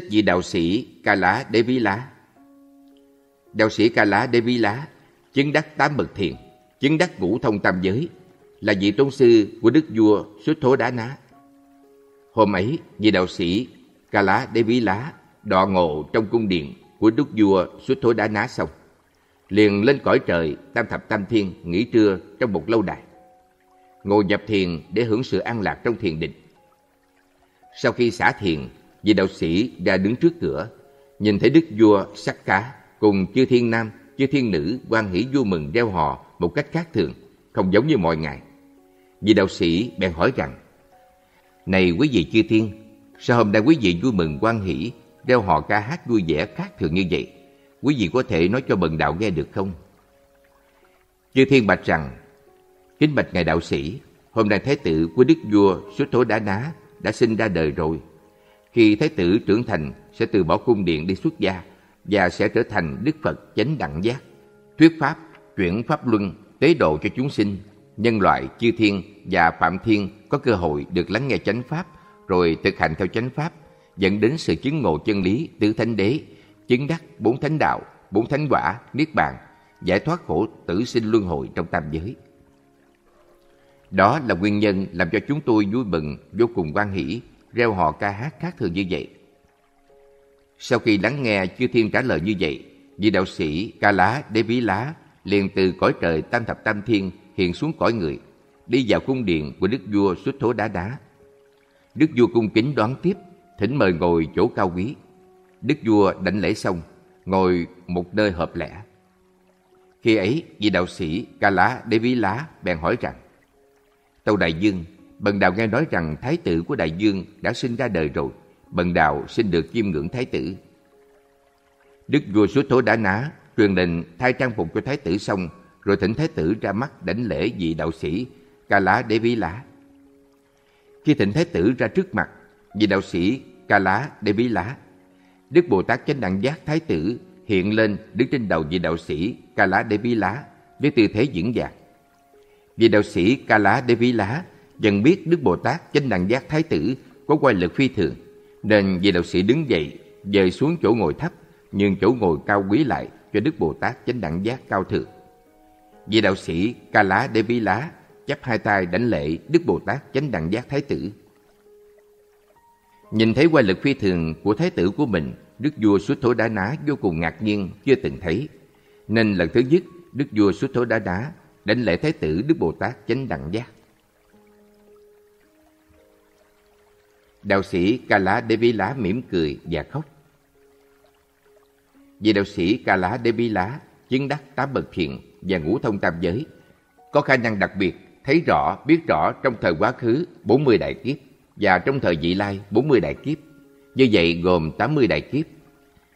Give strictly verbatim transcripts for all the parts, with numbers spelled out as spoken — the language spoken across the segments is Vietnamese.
Tích vị đạo sĩ Kāḷadevila. Đạo sĩ Kāḷadevila chứng đắc tám bậc thiền, chứng đắc ngũ thông tam giới, là vị tôn sư của đức vua Suddhodana. Hôm ấy, vị đạo sĩ Kāḷadevila đọa ngộ trong cung điện của đức vua Suddhodana xong, liền lên cõi trời Tam Thập Tam Thiên nghỉ trưa trong một lâu đài, ngồi nhập thiền để hưởng sự an lạc trong thiền định. Sau khi xả thiền, vị đạo sĩ ra đứng trước cửa, nhìn thấy đức vua Sắc Cá cùng chư thiên nam, chư thiên nữ hoan hỉ vui mừng reo hò một cách khác thường, không giống như mọi ngày. Vị đạo sĩ bèn hỏi rằng: "Này quý vị chư thiên, sao hôm nay quý vị vui mừng hoan hỉ, reo hò ca hát vui vẻ khác thường như vậy? Quý vị có thể nói cho bần đạo nghe được không?" Chư thiên bạch rằng: "Kính bạch ngài đạo sĩ, hôm nay thái tử của đức vua Suddhodana đã sinh ra đời rồi. Khi thái tử trưởng thành sẽ từ bỏ cung điện đi xuất gia và sẽ trở thành Đức Phật chánh đẳng giác, thuyết pháp, chuyển pháp luân, tế độ cho chúng sinh. Nhân loại, chư thiên và phạm thiên có cơ hội được lắng nghe chánh pháp, rồi thực hành theo chánh pháp, dẫn đến sự chứng ngộ chân lý tứ thánh đế, chứng đắc bốn thánh đạo, bốn thánh quả, niết bàn, giải thoát khổ tử sinh luân hồi trong tam giới. Đó là nguyên nhân làm cho chúng tôi vui mừng, vô cùng hoan hỷ, reo hò ca hát khác thường như vậy." Sau khi lắng nghe chư thiên trả lời như vậy, vị đạo sĩ Kāḷadevila liền từ cõi trời Tam Thập Tam Thiên hiện xuống cõi người, đi vào cung điện của đức vua Suddhodana. Đức vua cung kính đón tiếp, thỉnh mời ngồi chỗ cao quý. Đức vua đảnh lễ xong, ngồi một nơi hợp lẽ. Khi ấy, vị đạo sĩ Kāḷadevila bèn hỏi rằng: "Tâu đại vương, bần đạo nghe nói rằng thái tử của đại vương đã sinh ra đời rồi. Bần đạo xin được chiêm ngưỡng thái tử." Đức vua Suddhodana truyền lệnh thay trang phục cho thái tử xong, rồi thỉnh thái tử ra mắt đảnh lễ vị đạo sĩ Kāḷadevila. Khi thỉnh thái tử ra trước mặt vị đạo sĩ Kāḷadevila, Đức Bồ Tát Chánh Đẳng Giác Thái Tử hiện lên đứng trên đầu vị đạo sĩ Kāḷadevila với tư thế diễn giảng. Vị đạo sĩ Kāḷadevila dần biết Đức Bồ Tát Chánh Đẳng Giác Thái Tử có oai lực phi thường, nên vị đạo sĩ đứng dậy, dời xuống chỗ ngồi thấp, nhường chỗ ngồi cao quý lại cho Đức Bồ Tát Chánh Đẳng Giác Cao Thượng. Vị đạo sĩ Kāḷadevila chắp hai tay đảnh lễ Đức Bồ Tát Chánh Đẳng Giác Thái Tử. Nhìn thấy oai lực phi thường của thái tử của mình, đức vua Suddhodana vô cùng ngạc nhiên chưa từng thấy, nên lần thứ nhất đức vua Suddhodana đảnh lễ thái tử Đức Bồ Tát Chánh Đẳng Giác. Đạo sĩ Kāḷadevila mỉm cười và khóc. Vì đạo sĩ Kāḷadevila chứng đắc tám bậc thiền và ngũ thông tam giới, có khả năng đặc biệt thấy rõ, biết rõ trong thời quá khứ bốn mươi đại kiếp và trong thời vị lai bốn mươi đại kiếp, như vậy gồm tám mươi đại kiếp.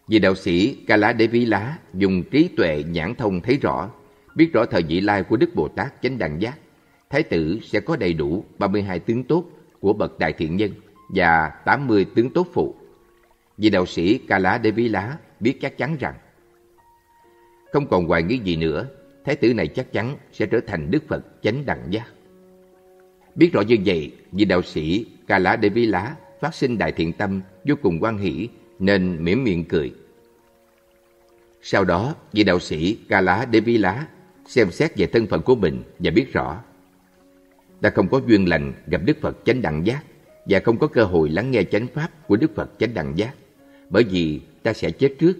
Vì đạo sĩ Kāḷadevila dùng trí tuệ nhãn thông thấy rõ, biết rõ thời vị lai của Đức Bồ Tát Chánh Đẳng Giác Thái Tử sẽ có đầy đủ ba mươi hai tướng tốt của bậc đại thiện nhân và tám mươi tướng tốt phụ. Vì đạo sĩ Kāḷadevila biết chắc chắn rằng không còn hoài nghi gì nữa, thái tử này chắc chắn sẽ trở thành Đức Phật Chánh Đẳng Giác. Biết rõ như vậy, vì đạo sĩ Kāḷadevila phát sinh đại thiện tâm, vô cùng hoan hỷ nên mỉm miệng cười. Sau đó, vị đạo sĩ Kāḷadevila xem xét về thân phận của mình và biết rõ đã không có duyên lành gặp Đức Phật Chánh Đẳng Giác và không có cơ hội lắng nghe chánh pháp của Đức Phật Chánh Đẳng Giác, bởi vì ta sẽ chết trước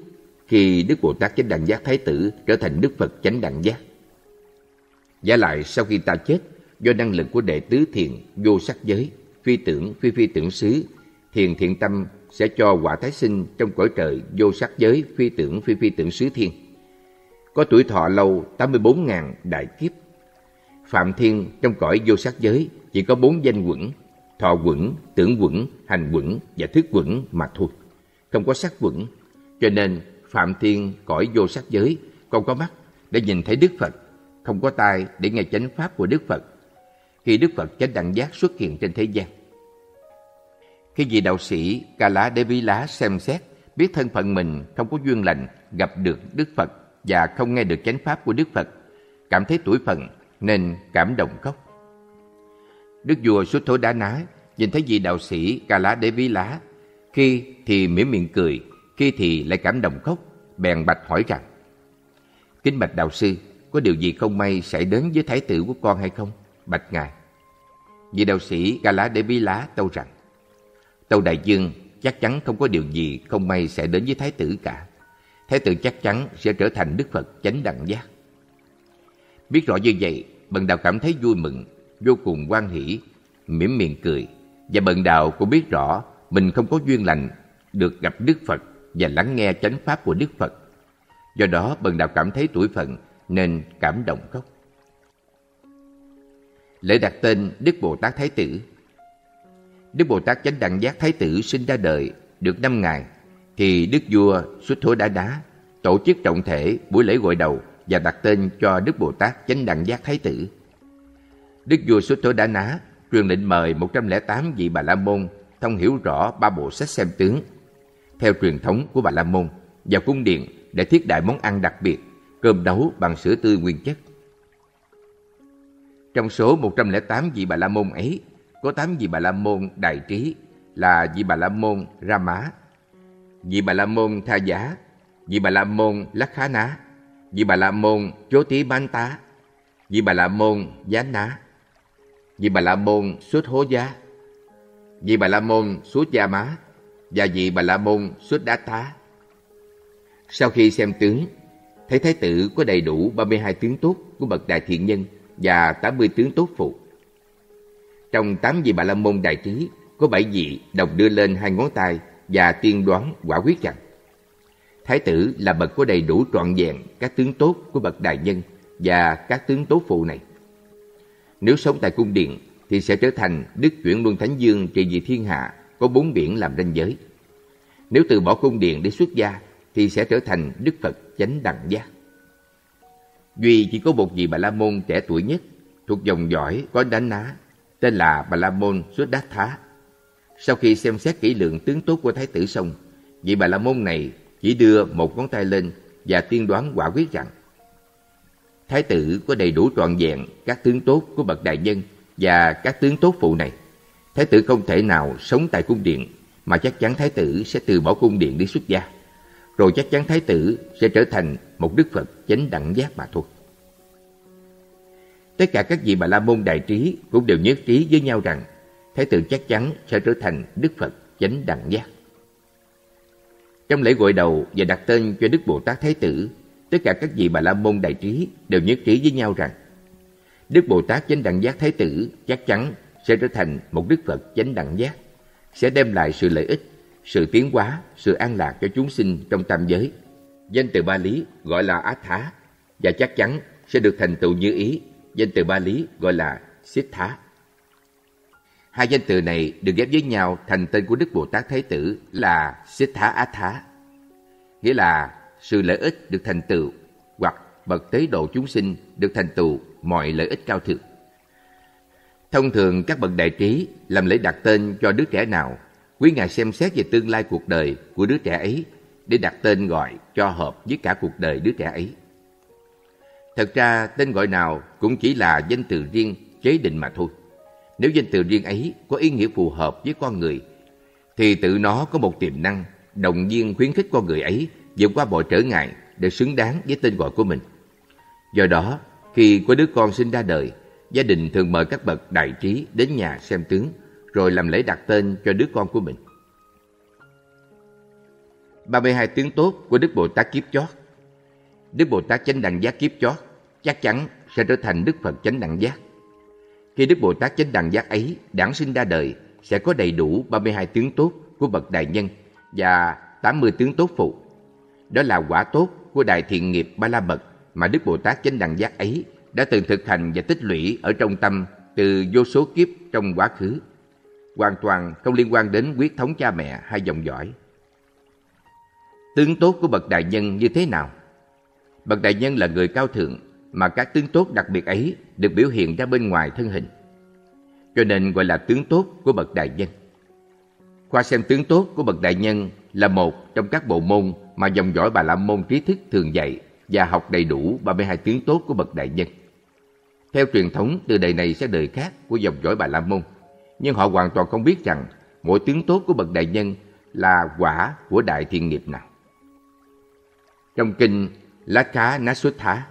khi Đức Bồ Tát Chánh Đẳng Giác Thái Tử trở thành Đức Phật Chánh Đẳng Giác. Giả lại sau khi ta chết, do năng lực của đệ tứ thiền vô sắc giới, phi tưởng phi phi tưởng xứ, thiền thiện tâm sẽ cho quả tái sinh trong cõi trời vô sắc giới, phi tưởng phi phi tưởng xứ thiên, có tuổi thọ lâu tám mươi bốn nghìn đại kiếp. Phạm thiên trong cõi vô sắc giới chỉ có bốn danh quẩn: thọ quẩn, tưởng quẩn, hành quẩn và thức quẩn mà thôi, không có sắc quẩn. Cho nên phạm thiên cõi vô sắc giới không có mắt để nhìn thấy Đức Phật, không có tai để nghe chánh pháp của Đức Phật khi Đức Phật Chánh Đẳng Giác xuất hiện trên thế gian. Khi vị đạo sĩ Kāḷadevila xem xét, biết thân phận mình không có duyên lành gặp được Đức Phật và không nghe được chánh pháp của Đức Phật, cảm thấy tủi phận nên cảm động khóc. Đức vua Suddhodana nhìn thấy vị đạo sĩ Kāḷadevila khi thì mỉm miệng cười, khi thì lại cảm động khóc, bèn bạch hỏi rằng: Kính bạch đạo sư, có điều gì không may xảy đến với thái tử của con hay không? Bạch ngài. Vị đạo sĩ Kāḷadevila tâu rằng: Tâu đại vương, chắc chắn không có điều gì không may sẽ đến với thái tử cả. Thái tử chắc chắn sẽ trở thành Đức Phật chánh đẳng giác. Biết rõ như vậy, bần đạo cảm thấy vui mừng, vô cùng hoan hỷ, mỉm miệng cười. Và bần đạo cũng biết rõ mình không có duyên lành được gặp Đức Phật và lắng nghe chánh pháp của Đức Phật. Do đó bần đạo cảm thấy tủi phận nên cảm động khóc. Lễ đặt tên Đức Bồ Tát Thái Tử. Đức Bồ Tát Chánh Đẳng Giác Thái Tử sinh ra đời được năm ngày thì Đức Vua Suddhodana tổ chức trọng thể buổi lễ gội đầu và đặt tên cho Đức Bồ Tát Chánh Đẳng Giác Thái Tử. Đức Vua Suddhodana truyền lệnh mời một trăm lẻ tám vị Bà La Môn thông hiểu rõ ba bộ sách xem tướng theo truyền thống của Bà La Môn vào cung điện để thiết đại món ăn đặc biệt, cơm nấu bằng sữa tươi nguyên chất. Trong số một trăm lẻ tám vị Bà La Môn ấy, có tám vị Bà La Môn đại trí là vị Bà La Môn Rama, vị Bà La Môn Tha Giá, vị Bà La Môn Lakkhaṇa, vị Bà La Môn Chố Tí Manta, vị Bà La Môn Giá Ná, vị Bà La Môn Xuất Hố Giá, vị Bà La Môn Xuất Gia Má và vị Bà La Môn Xuất Đá Tá. Sau khi xem tướng, thấy thái tử có đầy đủ ba mươi hai tướng tốt của bậc đại thiện nhân và tám mươi tướng tốt phụ. Trong tám vị Bà La Môn đại trí, có bảy vị đồng đưa lên hai ngón tay và tiên đoán quả quyết rằng thái tử là bậc có đầy đủ trọn vẹn các tướng tốt của bậc đại nhân và các tướng tốt phụ này. Nếu sống tại cung điện thì sẽ trở thành Đức Chuyển Luân Thánh Vương trị vì thiên hạ, có bốn biển làm ranh giới. Nếu từ bỏ cung điện để xuất gia thì sẽ trở thành Đức Phật Chánh Đẳng Giác. Duy chỉ có một vị Bà La Môn trẻ tuổi nhất thuộc dòng dõi có đánh ná, tên là Bà La Môn Siddhattha. Sau khi xem xét kỹ lượng tướng tốt của thái tử xong, vị Bà La Môn này chỉ đưa một ngón tay lên và tiên đoán quả quyết rằng thái tử có đầy đủ trọn vẹn các tướng tốt của bậc đại nhân và các tướng tốt phụ này. Thái tử không thể nào sống tại cung điện, mà chắc chắn thái tử sẽ từ bỏ cung điện đi xuất gia. Rồi chắc chắn thái tử sẽ trở thành một Đức Phật Chánh Đẳng Giác mà thôi. Tất cả các vị Bà La Môn đại trí cũng đều nhất trí với nhau rằng thái tử chắc chắn sẽ trở thành Đức Phật Chánh Đẳng Giác. Trong lễ gội đầu và đặt tên cho Đức Bồ Tát Thái Tử, tất cả các vị Bà La Môn đại trí đều nhất trí với nhau rằng Đức Bồ Tát Chánh Đẳng Giác Thái Tử chắc chắn sẽ trở thành một Đức Phật Chánh Đẳng Giác, sẽ đem lại sự lợi ích, sự tiến hóa, sự an lạc cho chúng sinh trong tam giới. Danh từ Ba Lý gọi là Á Thá và chắc chắn sẽ được thành tựu như ý. Danh từ Ba Lý gọi là Siddhattha. Hai danh từ này được ghép với nhau thành tên của Đức Bồ Tát Thái Tử là Siddhattha, nghĩa là sự lợi ích được thành tựu hoặc bậc tế độ chúng sinh được thành tựu mọi lợi ích cao thượng. Thông thường các bậc đại trí làm lễ đặt tên cho đứa trẻ nào, quý ngài xem xét về tương lai cuộc đời của đứa trẻ ấy để đặt tên gọi cho hợp với cả cuộc đời đứa trẻ ấy. Thật ra tên gọi nào cũng chỉ là danh từ riêng chế định mà thôi. Nếu danh từ riêng ấy có ý nghĩa phù hợp với con người thì tự nó có một tiềm năng động viên khuyến khích con người ấy vượt qua mọi trở ngại để xứng đáng với tên gọi của mình. Do đó, khi có đứa con sinh ra đời, gia đình thường mời các bậc đại trí đến nhà xem tướng rồi làm lễ đặt tên cho đứa con của mình. ba mươi hai tướng tốt của Đức Bồ Tát Kiếp Chót. Đức Bồ Tát Chánh Đẳng Giác Kiếp Chót chắc chắn sẽ trở thành Đức Phật Chánh Đẳng Giác. Khi Đức Bồ Tát Chánh Đẳng Giác ấy đản sinh ra đời, sẽ có đầy đủ ba mươi hai tướng tốt của bậc đại nhân và tám mươi tướng tốt phụ. Đó là quả tốt của đại thiện nghiệp Ba La Mật mà Đức Bồ Tát Chánh Đẳng Giác ấy đã từng thực hành và tích lũy ở trong tâm từ vô số kiếp trong quá khứ, hoàn toàn không liên quan đến huyết thống cha mẹ hay dòng dõi. Tướng tốt của bậc đại nhân như thế nào? Bậc đại nhân là người cao thượng, mà các tướng tốt đặc biệt ấy được biểu hiện ra bên ngoài thân hình, cho nên gọi là tướng tốt của bậc đại nhân. Khoa xem tướng tốt của bậc đại nhân là một trong các bộ môn mà dòng dõi Bà La Môn trí thức thường dạy và học đầy đủ ba mươi hai tướng tốt của bậc đại nhân. Theo truyền thống từ đời này sang đời khác của dòng dõi Bà La Môn, nhưng họ hoàn toàn không biết rằng mỗi tướng tốt của bậc đại nhân là quả của đại thiện nghiệp nào? Trong kinh Lakkhaṇa Sutta,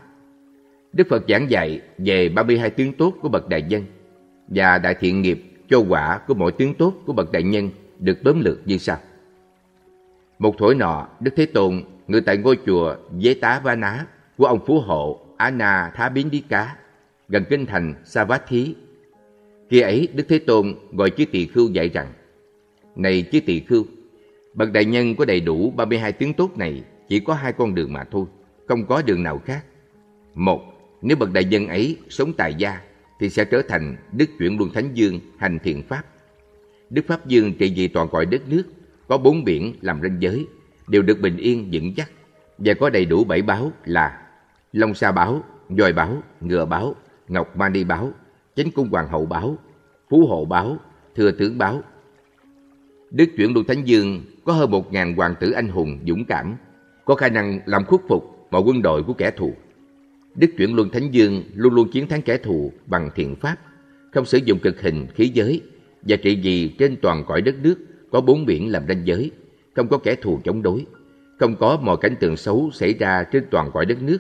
Đức Phật giảng dạy về ba mươi hai tướng tốt của bậc đại nhân và đại thiện nghiệp cho quả của mỗi tướng tốt của bậc đại nhân được tóm lược như sau. Một thổi nọ, Đức Thế Tôn ngự tại ngôi chùa Dế Tá Va Ná của ông phú hộ Á Na Thá Biến Đí Cá gần kinh thành Sa Vát Thí. Khi ấy Đức Thế Tôn gọi Chư Tỳ Khưu dạy rằng: Này Chư Tỳ Khưu, bậc đại nhân có đầy đủ ba mươi hai tướng tốt này chỉ có hai con đường mà thôi, không có đường nào khác. Một, nếu bậc đại nhân ấy sống tại gia thì sẽ trở thành Đức Chuyển Luân Thánh Vương hành thiện pháp. Đức Pháp Vương trị vì toàn cõi đất nước, có bốn biển làm ranh giới, đều được bình yên vững chắc và có đầy đủ bảy báo là Long Sa Báo, Voi Báo, Ngựa Báo, Ngọc Mani Báo, Chánh Cung Hoàng Hậu Báo, Phú Hộ Báo, Thừa Tướng Báo. Đức Chuyển Luân Thánh Vương có hơn một ngàn hoàng tử anh hùng dũng cảm, có khả năng làm khuất phục mọi quân đội của kẻ thù. Đức Chuyển Luân Thánh Vương luôn luôn chiến thắng kẻ thù bằng thiện pháp, không sử dụng cực hình khí giới và trị vì trên toàn cõi đất nước có bốn biển làm ranh giới, không có kẻ thù chống đối, không có mọi cảnh tượng xấu xảy ra trên toàn cõi đất nước.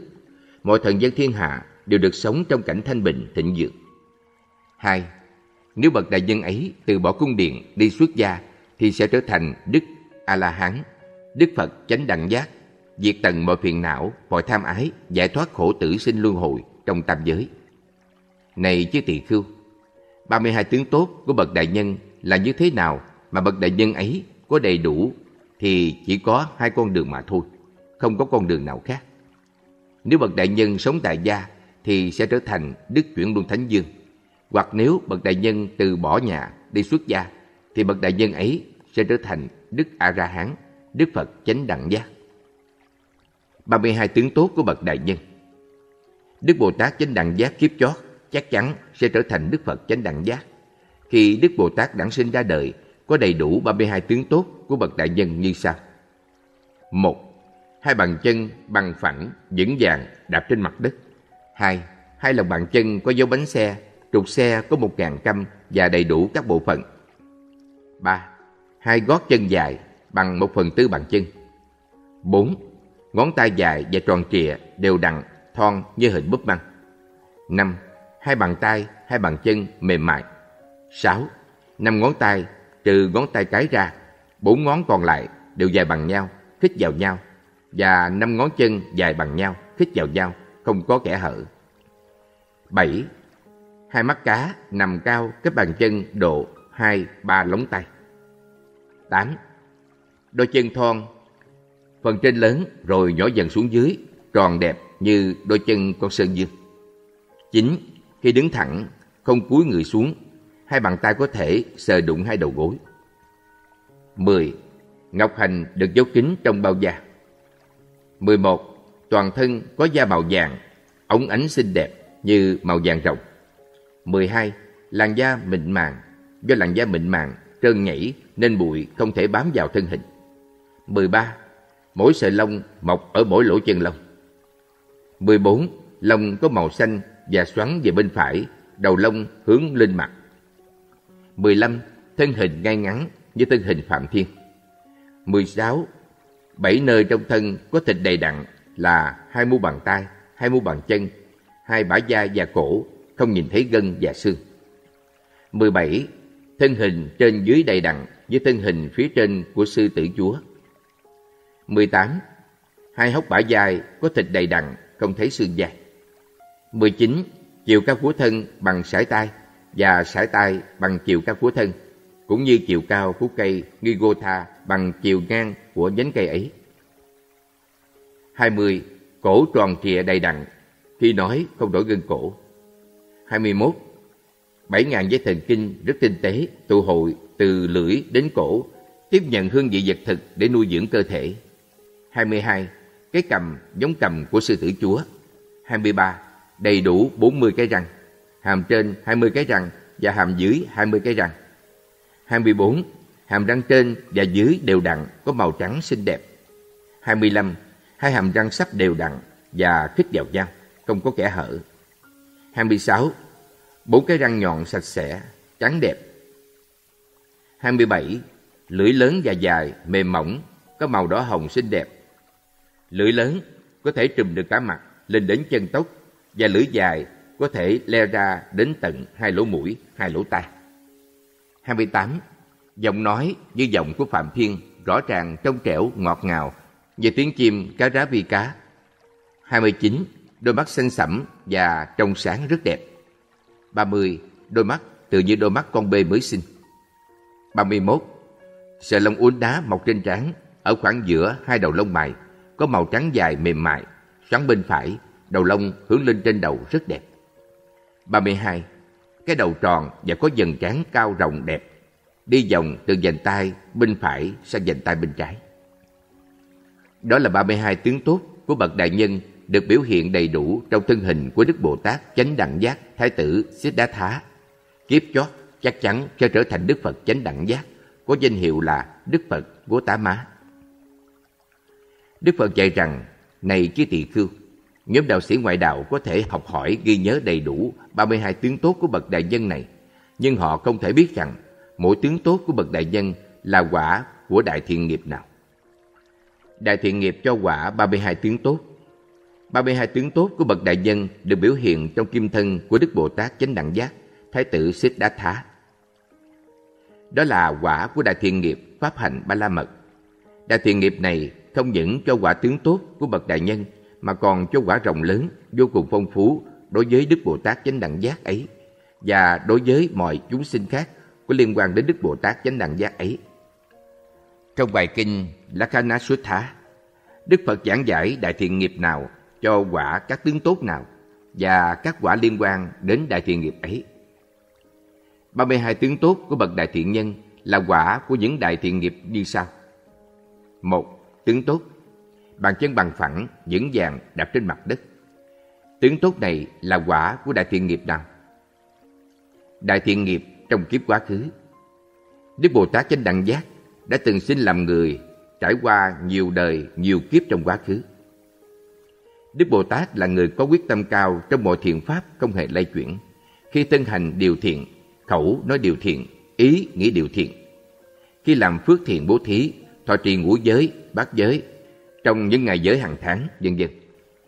Mọi thần dân thiên hạ đều được sống trong cảnh thanh bình thịnh vượng. Hai, nếu bậc đại nhân ấy từ bỏ cung điện đi xuất gia thì sẽ trở thành Đức A La Hán, Đức Phật Chánh Đẳng Giác, diệt tận mọi phiền não, mọi tham ái, giải thoát khổ tử sinh luân hồi trong tam giới. Này Chư Tỳ Khưu, ba mươi hai tướng tốt của bậc đại nhân là như thế nào mà bậc đại nhân ấy có đầy đủ thì chỉ có hai con đường mà thôi, không có con đường nào khác. Nếu bậc đại nhân sống tại gia thì sẽ trở thành Đức Chuyển Luân Thánh Vương, hoặc nếu bậc đại nhân từ bỏ nhà đi xuất gia thì bậc đại nhân ấy sẽ trở thành Đức A La Hán, Đức Phật Chánh Đẳng Giác. ba mươi hai tướng tốt của bậc đại nhân. Đức Bồ Tát Chánh Đẳng Giác kiếp chót chắc chắn sẽ trở thành Đức Phật Chánh Đẳng Giác. Khi Đức Bồ Tát đản sinh ra đời, có đầy đủ ba mươi hai tướng tốt của bậc đại nhân như sau. Một, hai bàn chân bằng phẳng, vững vàng đạp trên mặt đất. Hai, hai lòng bàn chân có dấu bánh xe, trục xe có một ngàn căm và đầy đủ các bộ phận. Ba, hai gót chân dài bằng một phần tư bàn chân. Bốn, ngón tay dài và tròn trịa, đều đặn, thon như hình búp măng. Năm, hai bàn tay, hai bàn chân mềm mại. Sáu, năm ngón tay trừ ngón tay cái ra, bốn ngón còn lại đều dài bằng nhau, khít vào nhau, và năm ngón chân dài bằng nhau, khít vào nhau, không có kẽ hở. Bảy, hai mắt cá nằm cao cách bàn chân độ hai ba lóng tay. Tám, đôi chân thon, phần trên lớn rồi nhỏ dần xuống dưới, tròn đẹp như đôi chân con sơn dương. Chín, khi đứng thẳng, không cúi người xuống, hai bàn tay có thể sờ đụng hai đầu gối. Mười, ngọc hành được giấu kín trong bao da. Mười một, toàn thân có da màu vàng, óng ánh xinh đẹp như màu vàng rồng. Mười hai, làn da mịn màng, do làn da mịn màng, trơn nhảy nên bụi không thể bám vào thân hình. Mười ba, mỗi sợi lông mọc ở mỗi lỗ chân lông. Mười bốn, lông có màu xanh và xoắn về bên phải, đầu lông hướng lên mặt. Mười lăm, thân hình ngay ngắn như thân hình Phạm Thiên. Mười sáu, bảy nơi trong thân có thịt đầy đặn là hai mu bàn tay, hai mu bàn chân, hai bả vai và cổ, không nhìn thấy gân và xương. Mười bảy, thân hình trên dưới đầy đặn với thân hình phía trên của sư tử chúa. Mười tám, hai hốc bả vai có thịt đầy đặn, không thấy xương vai. Mười chín, chiều cao của thân bằng sải tay và sải tay bằng chiều cao của thân, cũng như chiều cao của cây Ngigotha bằng chiều ngang của nhánh cây ấy. Hai mươi, cổ tròn trịa đầy đặn, khi nói không đổi gân cổ. Hai mươi mốt, bảy ngàn dây thần kinh rất tinh tế tụ hội từ lưỡi đến cổ, tiếp nhận hương vị vật thực để nuôi dưỡng cơ thể. Hai mươi hai, cái cầm giống cầm của sư tử chúa. Hai mươi ba, đầy đủ bốn mươi cái răng, hàm trên hai mươi cái răng và hàm dưới hai mươi cái răng. Hai mươi bốn, hàm răng trên và dưới đều đặn, có màu trắng xinh đẹp. Hai mươi lăm, hai hàm răng sắp đều đặn và khít vào nhau, không có kẽ hở. Hai mươi sáu, bốn cái răng nhọn sạch sẽ, trắng đẹp. Hai mươi bảy, Lưỡi lớn và dài, mềm mỏng, có màu đỏ hồng xinh đẹp. Lưỡi lớn có thể trùm được cả mặt, lên đến chân tóc, và lưỡi dài có thể le ra đến tận hai lỗ mũi, hai lỗ tai. hai mươi tám. Giọng nói như giọng của Phạm Thiên, rõ ràng, trong trẻo, ngọt ngào, về tiếng chim cá rá vi cá. hai mươi chín. Đôi mắt xanh sẫm và trong sáng rất đẹp. ba mươi. Đôi mắt tự như đôi mắt con bê mới sinh. ba mươi mốt. Sợi lông uốn đá mọc trên trán, ở khoảng giữa hai đầu lông mày, có màu trắng dài mềm mại, xoắn bên phải, đầu lông hướng lên trên đầu rất đẹp. ba mươi hai. Cái đầu tròn và có vầng trán cao rộng đẹp, đi vòng từ vành tai bên phải sang vành tai bên trái. Đó là ba mươi hai tướng tốt của bậc đại nhân được biểu hiện đầy đủ trong thân hình của Đức Bồ Tát Chánh Đẳng Giác Thái tử Siddhattha. Kiếp chót chắc chắn sẽ trở thành Đức Phật Chánh Đẳng Giác, có danh hiệu là Đức Phật Gotama Má. Đức Phật dạy rằng, này chư tỳ khưu, nhóm đạo sĩ ngoại đạo có thể học hỏi ghi nhớ đầy đủ ba mươi hai tướng tốt của bậc đại nhân này, nhưng họ không thể biết rằng mỗi tướng tốt của bậc đại nhân là quả của đại thiện nghiệp nào. Đại thiện nghiệp cho quả ba mươi hai tướng tốt. ba mươi hai tướng tốt của bậc đại nhân được biểu hiện trong kim thân của Đức Bồ Tát Chánh Đẳng Giác, Thái tử Siddhattha. Đó là quả của đại thiện nghiệp pháp hành Ba La Mật. Đại thiện nghiệp này không những cho quả tướng tốt của bậc đại nhân mà còn cho quả rộng lớn, vô cùng phong phú đối với Đức Bồ Tát Chánh Đẳng Giác ấy và đối với mọi chúng sinh khác có liên quan đến Đức Bồ Tát Chánh Đẳng Giác ấy. Trong bài kinh Lakkhaṇa Sutta, Đức Phật giảng giải đại thiện nghiệp nào cho quả các tướng tốt nào và các quả liên quan đến đại thiện nghiệp ấy. ba mươi hai tướng tốt của bậc đại thiện nhân là quả của những đại thiện nghiệp như sau. một. Tướng tốt, bàn chân bằng phẳng, vững vàng đạp trên mặt đất. Tướng tốt này là quả của đại thiện nghiệp nào? Đại thiện nghiệp trong kiếp quá khứ. Đức Bồ Tát Chánh Đẳng Giác đã từng sinh làm người, trải qua nhiều đời, nhiều kiếp trong quá khứ. Đức Bồ Tát là người có quyết tâm cao trong mọi thiện pháp, không hề lay chuyển. Khi thân hành điều thiện, khẩu nói điều thiện, ý nghĩ điều thiện. Khi làm phước thiện bố thí, thọ trì ngũ giới, bát giới, trong những ngày giới hàng tháng, vân vân.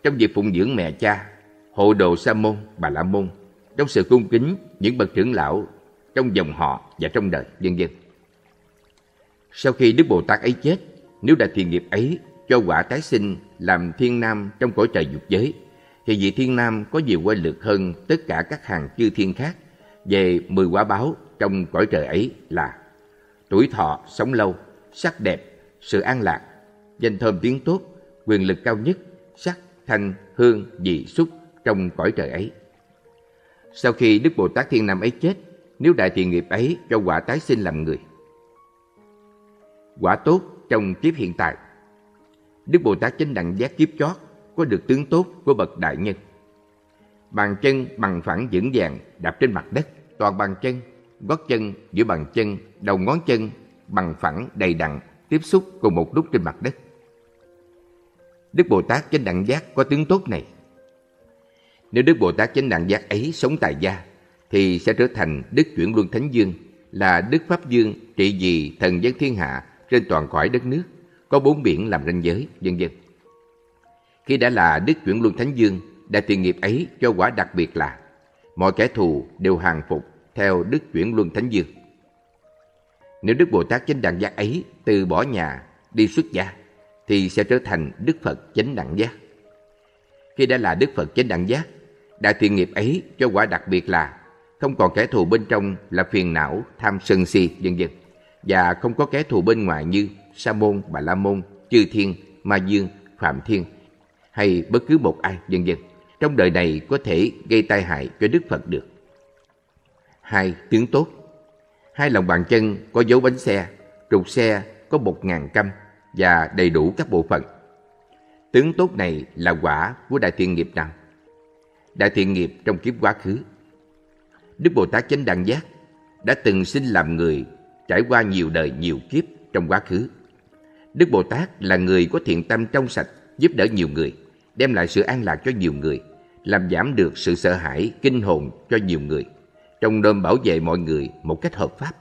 Trong việc phụng dưỡng mẹ cha, hộ độ sa môn, bà la môn, trong sự cung kính những bậc trưởng lão trong dòng họ và trong đời, vân vân. Sau khi Đức Bồ Tát ấy chết, nếu đại thiện nghiệp ấy cho quả tái sinh làm thiên nam trong cõi trời dục giới, thì vị thiên nam có nhiều uy lực hơn tất cả các hàng chư thiên khác về mười quả báo trong cõi trời ấy là tuổi thọ, sống lâu, sắc đẹp, sự an lạc, danh thơm tiếng tốt, quyền lực cao nhất, sắc, thanh, hương, vị, xúc trong cõi trời ấy. Sau khi Đức Bồ Tát Thiên Nam ấy chết, nếu đại thiện nghiệp ấy cho quả tái sinh làm người. Quả tốt trong kiếp hiện tại. Đức Bồ Tát Chánh Đẳng Giác kiếp chót có được tướng tốt của bậc đại nhân. Bàn chân bằng phẳng vững vàng đạp trên mặt đất, toàn bàn chân, gót chân, giữa bàn chân, đầu ngón chân bằng phẳng đầy đặn tiếp xúc cùng một lúc trên mặt đất. Đức Bồ Tát Chánh Đẳng Giác có tướng tốt này. Nếu Đức Bồ Tát Chánh Đẳng Giác ấy sống tại gia thì sẽ trở thành Đức Chuyển Luân Thánh Vương, là Đức Pháp Vương trị vì thần dân thiên hạ trên toàn cõi đất nước, có bốn biển làm ranh giới, vân vân. Khi đã là Đức Chuyển Luân Thánh Vương, đại thiện nghiệp ấy cho quả đặc biệt là mọi kẻ thù đều hàng phục theo Đức Chuyển Luân Thánh Vương. Nếu Đức Bồ Tát Chánh Đẳng Giác ấy từ bỏ nhà đi xuất gia thì sẽ trở thành Đức Phật Chánh Đẳng Giác. Khi đã là Đức Phật Chánh Đẳng Giác, đại thiện nghiệp ấy cho quả đặc biệt là không còn kẻ thù bên trong là phiền não, tham, sân, si, vân vân, và không có kẻ thù bên ngoài như sa môn, bà la môn, chư thiên, ma dương, phạm thiên hay bất cứ một ai, vân vân, trong đời này có thể gây tai hại cho Đức Phật được. Hai tướng tốt. Hai lòng bàn chân có dấu bánh xe, trục xe có một ngàn căm và đầy đủ các bộ phận. Tướng tốt này là quả của đại thiện nghiệp nào? Đại thiện nghiệp trong kiếp quá khứ. Đức Bồ Tát Chánh Đẳng Giác đã từng sinh làm người, trải qua nhiều đời nhiều kiếp trong quá khứ. Đức Bồ Tát là người có thiện tâm trong sạch, giúp đỡ nhiều người, đem lại sự an lạc cho nhiều người, làm giảm được sự sợ hãi, kinh hồn cho nhiều người, trong đom bảo vệ mọi người một cách hợp pháp.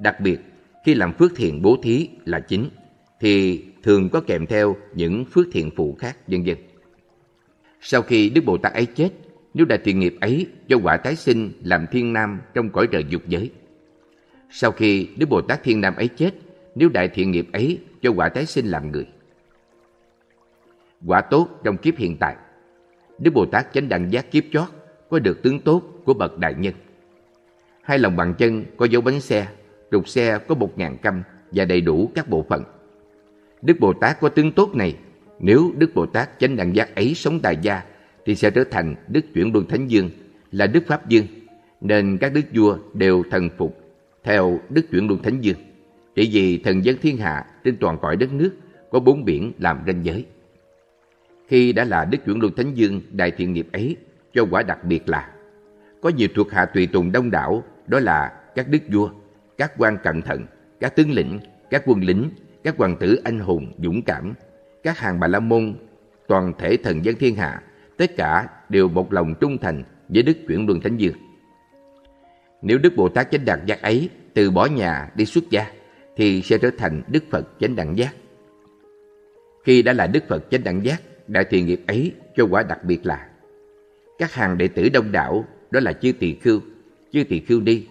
Đặc biệt, khi làm phước thiện bố thí là chính, thì thường có kèm theo những phước thiện phụ khác vân vân. Sau khi Đức Bồ Tát ấy chết, nếu đại tùy nghiệp ấy do quả tái sinh làm thiên nam trong cõi trời dục giới. Sau khi Đức Bồ Tát thiên nam ấy chết, nếu đại thiện nghiệp ấy do quả tái sinh làm người. Quả tốt trong kiếp hiện tại, Đức Bồ Tát chánh đẳng giác kiếp chót có được tướng tốt của bậc đại nhân. Hai lòng bàn chân có dấu bánh xe, trục xe có một ngàn căm và đầy đủ các bộ phận. Đức Bồ Tát có tướng tốt này, nếu Đức Bồ Tát chánh đẳng giác ấy sống tại gia thì sẽ trở thành Đức Chuyển Luân Thánh Vương, là Đức Pháp Vương, nên các đức vua đều thần phục theo Đức Chuyển Luân Thánh Vương, chỉ vì thần dân thiên hạ trên toàn cõi đất nước có bốn biển làm ranh giới. Khi đã là Đức Chuyển Luân Thánh Vương đại thiện nghiệp ấy, cho quả đặc biệt là có nhiều thuộc hạ tùy tùng đông đảo, đó là các đức vua, các quan cẩn thận, các tướng lĩnh, các quân lính, các hoàng tử anh hùng dũng cảm, các hàng Bà La Môn, toàn thể thần dân thiên hạ, tất cả đều một lòng trung thành với Đức Chuyển Luân Thánh Vương. Nếu Đức Bồ Tát chánh đẳng giác ấy từ bỏ nhà đi xuất gia thì sẽ trở thành Đức Phật chánh đẳng giác. Khi đã là Đức Phật chánh đẳng giác, đại thiện nghiệp ấy cho quả đặc biệt là các hàng đệ tử đông đảo, đó là chư tỳ khưu, chư tỳ khưu ni,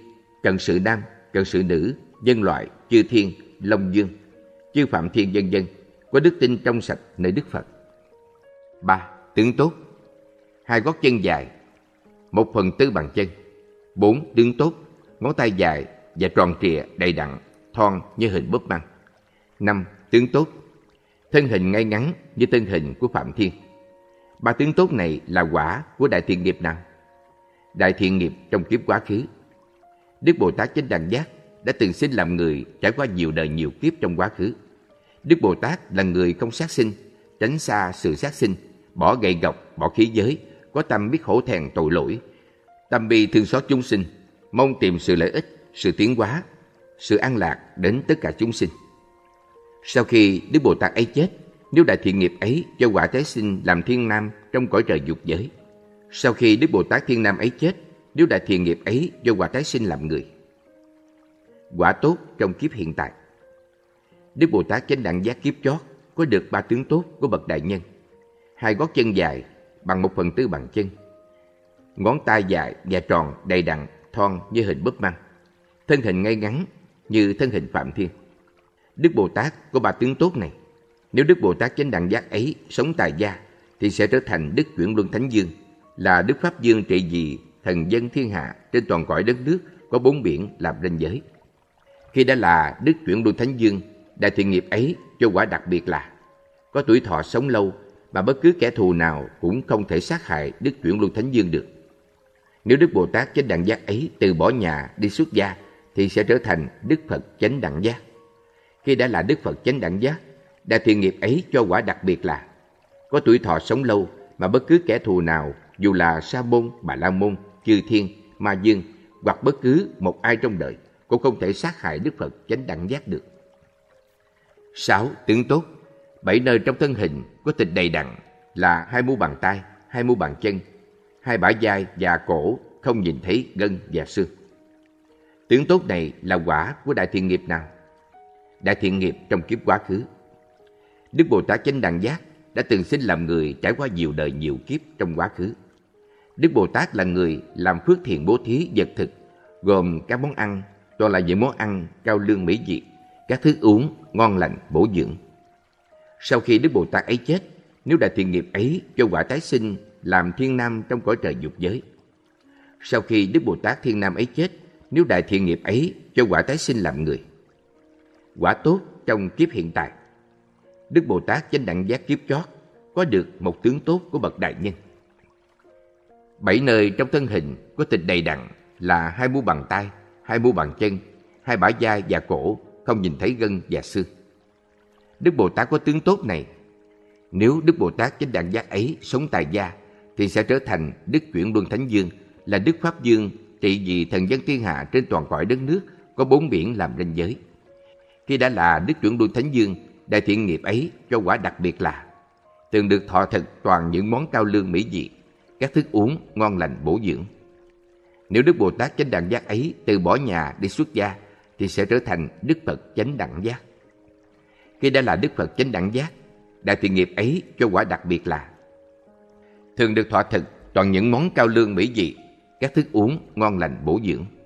cận sự nam, cận sự nữ, nhân loại, chư thiên, long vương, chư phạm thiên vân vân, có đức tin trong sạch nơi Đức Phật. Ba tướng tốt: hai gót chân dài, một phần tư bàn chân. Bốn tướng tốt: ngón tay dài và tròn trịa, đầy đặn, thon như hình bóp măng. Năm tướng tốt: thân hình ngay ngắn như thân hình của Phạm Thiên. Ba tướng tốt này là quả của đại thiện nghiệp nào? Đại thiện nghiệp trong kiếp quá khứ. Đức Bồ Tát chánh đẳng giác đã từng sinh làm người, trải qua nhiều đời nhiều kiếp trong quá khứ. Đức Bồ Tát là người không sát sinh, tránh xa sự sát sinh, bỏ gậy gộc, bỏ khí giới, có tâm biết hổ thẹn tội lỗi, tâm bi thương xót chúng sinh, mong tìm sự lợi ích, sự tiến hóa, sự an lạc đến tất cả chúng sinh. Sau khi Đức Bồ Tát ấy chết, nếu đại thiện nghiệp ấy do quả tái sinh làm thiên nam trong cõi trời dục giới. Sau khi Đức Bồ Tát thiên nam ấy chết, nếu đại thiện nghiệp ấy do quả tái sinh làm người. Quả tốt trong kiếp hiện tại, Đức Bồ Tát chánh đẳng giác kiếp chót có được ba tướng tốt của bậc đại nhân: hai gót chân dài bằng một phần tư bàn chân, ngón tay dài và tròn, đầy đặn, thon như hình búp măng, thân hình ngay ngắn như thân hình Phạm Thiên. Đức Bồ Tát có ba tướng tốt này, nếu Đức Bồ Tát chánh đẳng giác ấy sống tại gia thì sẽ trở thành Đức Chuyển Luân Thánh Vương, là Đức Pháp Vương, trị vì thần dân thiên hạ trên toàn cõi đất nước có bốn biển làm ranh giới. Khi đã là Đức Chuyển Luân Thánh Vương, đại thiện nghiệp ấy cho quả đặc biệt là có tuổi thọ sống lâu mà bất cứ kẻ thù nào cũng không thể sát hại Đức Chuyển Luân Thánh Vương được. Nếu Đức Bồ Tát chánh đẳng giác ấy từ bỏ nhà đi xuất gia thì sẽ trở thành Đức Phật chánh đẳng giác. Khi đã là Đức Phật chánh đẳng giác, đại thiện nghiệp ấy cho quả đặc biệt là có tuổi thọ sống lâu mà bất cứ kẻ thù nào, dù là Sa môn, Bà La môn, chư thiên, ma vương hoặc bất cứ một ai trong đời, cũng không thể sát hại Đức Phật chánh đẳng giác được. Sáu tướng tốt: bảy nơi trong thân hình có thịt đầy đặn, là hai mu bàn tay, hai mu bàn chân, hai bả vai và cổ, không nhìn thấy gân và xương. Tướng tốt này là quả của đại thiện nghiệp nào? Đại thiện nghiệp trong kiếp quá khứ. Đức Bồ Tát chánh đẳng giác đã từng sinh làm người, trải qua nhiều đời nhiều kiếp trong quá khứ. Đức Bồ Tát là người làm phước thiện bố thí vật thực, gồm các món ăn, toàn là những món ăn cao lương mỹ vị, các thức uống ngon lành bổ dưỡng. Sau khi Đức Bồ Tát ấy chết, nếu đại thiện nghiệp ấy cho quả tái sinh làm thiên nam trong cõi trời dục giới. Sau khi Đức Bồ Tát thiên nam ấy chết, nếu đại thiện nghiệp ấy cho quả tái sinh làm người. Quả tốt trong kiếp hiện tại, Đức Bồ Tát chánh đẳng giác kiếp chót có được một tướng tốt của bậc đại nhân. Bảy nơi trong thân hình có thịt đầy đặn, là hai mu bàn tay, hai mu bàn chân, hai bả vai và cổ, không nhìn thấy gân và xương. Đức Bồ Tát có tướng tốt này, nếu Đức Bồ Tát chánh đẳng giác ấy sống tại gia thì sẽ trở thành Đức Chuyển Luân Thánh Vương, là Đức Pháp Vương, trị vì thần dân thiên hạ trên toàn cõi đất nước có bốn biển làm ranh giới. Khi đã là Đức Chuyển Luân Thánh Vương, đại thiện nghiệp ấy cho quả đặc biệt là từng được thọ thực toàn những món cao lương mỹ vị, các thức uống ngon lành bổ dưỡng. Nếu Đức Bồ Tát chánh đẳng giác ấy từ bỏ nhà đi xuất gia thì sẽ trở thành Đức Phật chánh đẳng giác. Khi đã là Đức Phật chánh đẳng giác, đại thiện nghiệp ấy cho quả đặc biệt là thường được thọ thực toàn những món cao lương mỹ vị, các thức uống ngon lành bổ dưỡng.